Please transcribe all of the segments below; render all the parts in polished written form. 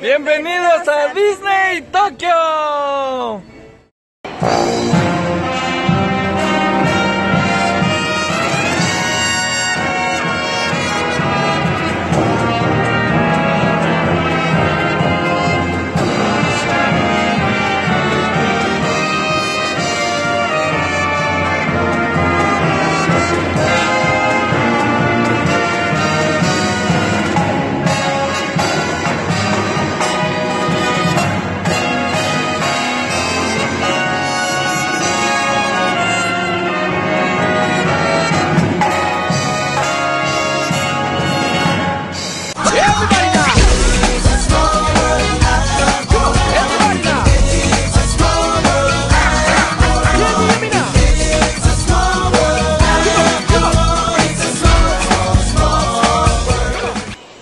¡Bienvenidos a Disney Tokyo!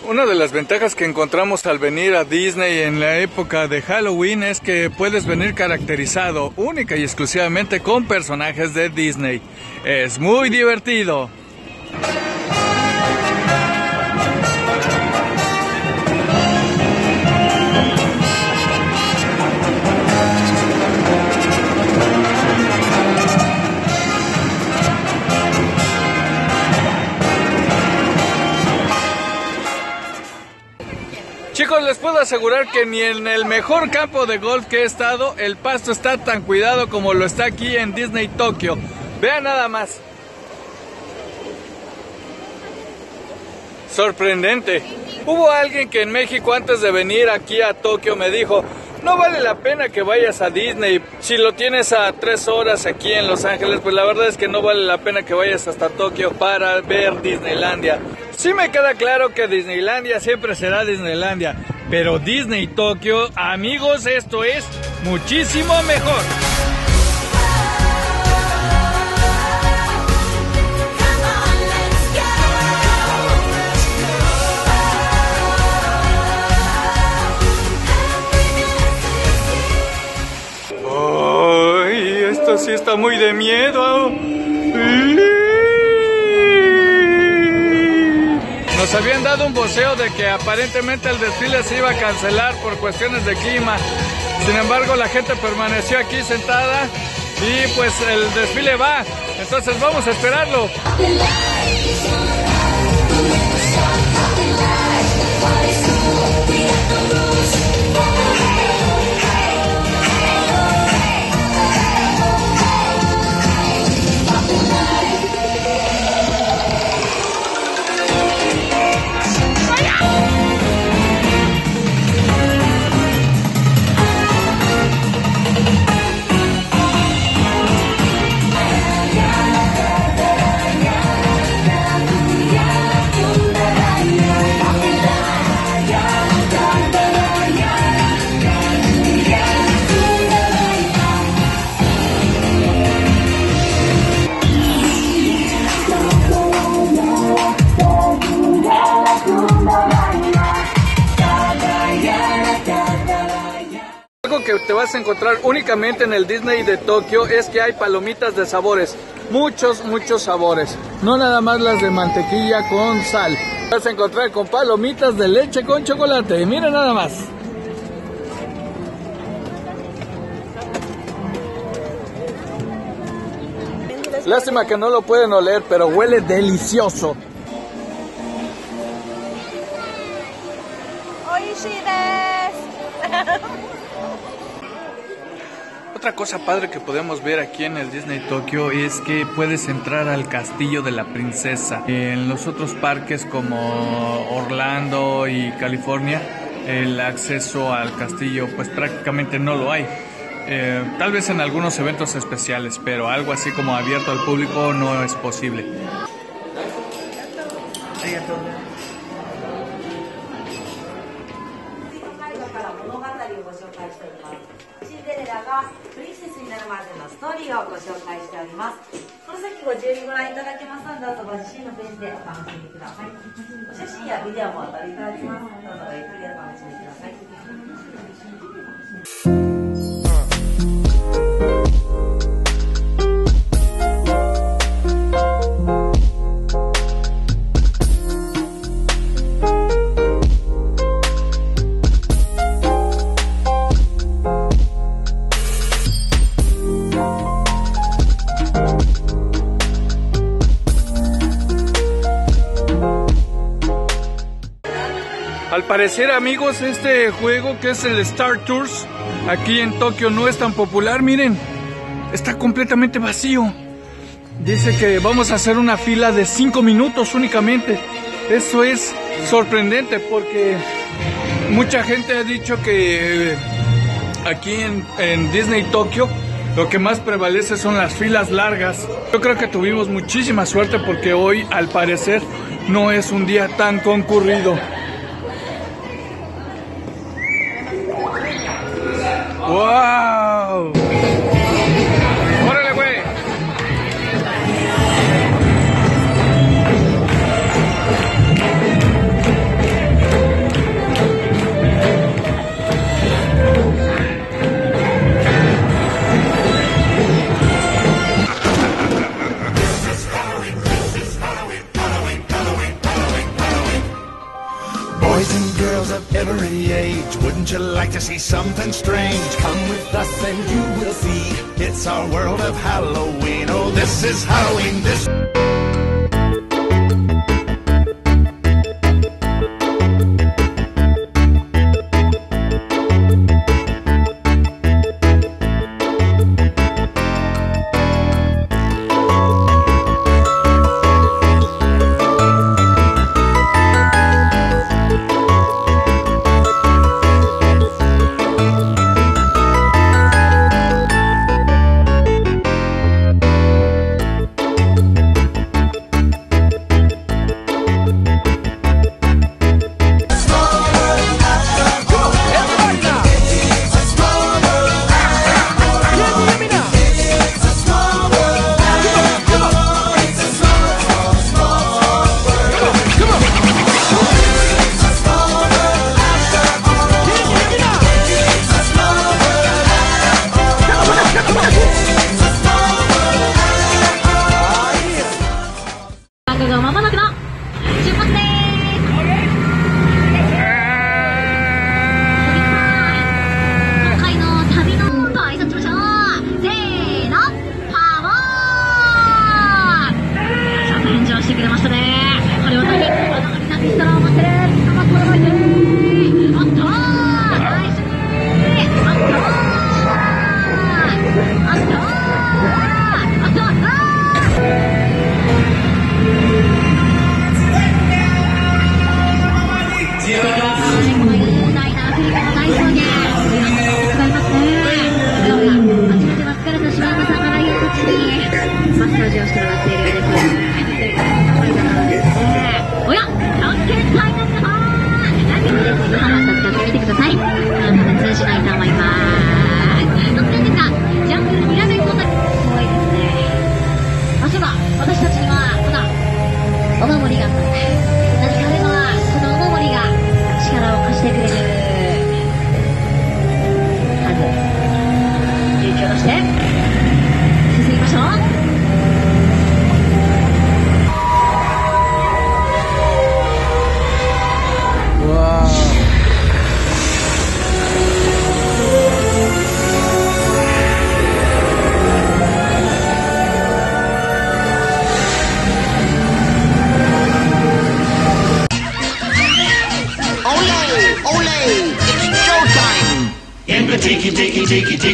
Una de las ventajas que encontramos al venir a Disney en la época de Halloween es que puedes venir caracterizado única y exclusivamente con personajes de Disney. Es muy divertido. Chicos, les puedo asegurar que ni en el mejor campo de golf que he estado, el pasto está tan cuidado como lo está aquí en Disney Tokio. Vean nada más. Sorprendente. Hubo alguien que en México antes de venir aquí a Tokio me dijo, no vale la pena que vayas a Disney. Si lo tienes a 3 horas aquí en Los Ángeles, pues la verdad es que no vale la pena que vayas hasta Tokio para ver Disneylandia. Sí me queda claro que Disneylandia siempre será Disneylandia, pero Disney Tokio, amigos, esto es muchísimo mejor. Sí, está muy de miedo. Nos habían dado un voceo de que aparentemente el desfile se iba a cancelar por cuestiones de clima. Sin embargo, la gente permaneció aquí sentada y pues el desfile va. Entonces vamos a esperarlo. Que te vas a encontrar únicamente en el Disney de Tokio es que hay palomitas de sabores, muchos sabores, no nada más las de mantequilla con sal. Vas a encontrar con palomitas de leche con chocolate y mira nada más. Lástima que no lo pueden oler, pero huele delicioso. Otra cosa padre que podemos ver aquí en el Disney Tokio es que puedes entrar al castillo de la princesa. En los otros parques como Orlando y California, el acceso al castillo pues prácticamente no lo hay. Tal vez en algunos eventos especiales, pero algo así como abierto al público no es posible. parecer, amigos, este juego que es el Star Tours aquí en Tokio no es tan popular. Miren, está completamente vacío. Dice que vamos a hacer una fila de 5 minutos únicamente. Eso es sorprendente porque mucha gente ha dicho que aquí en Disney Tokio lo que más prevalece son las filas largas. Yo creo que tuvimos muchísima suerte porque hoy al parecer no es un día tan concurrido. ¡Wow! ¡Órale, güey! Boys and girls of every age, wouldn't you like to see something strange? Come with us and you will see, it's our world of Halloween. Oh, this is Halloween, this...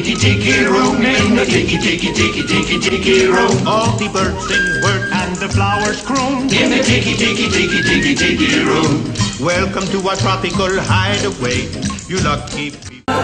Tiki room, in the tiki room. All the birds sing word and the flowers croon in the tiki room. Welcome to our tropical hideaway, you lucky people.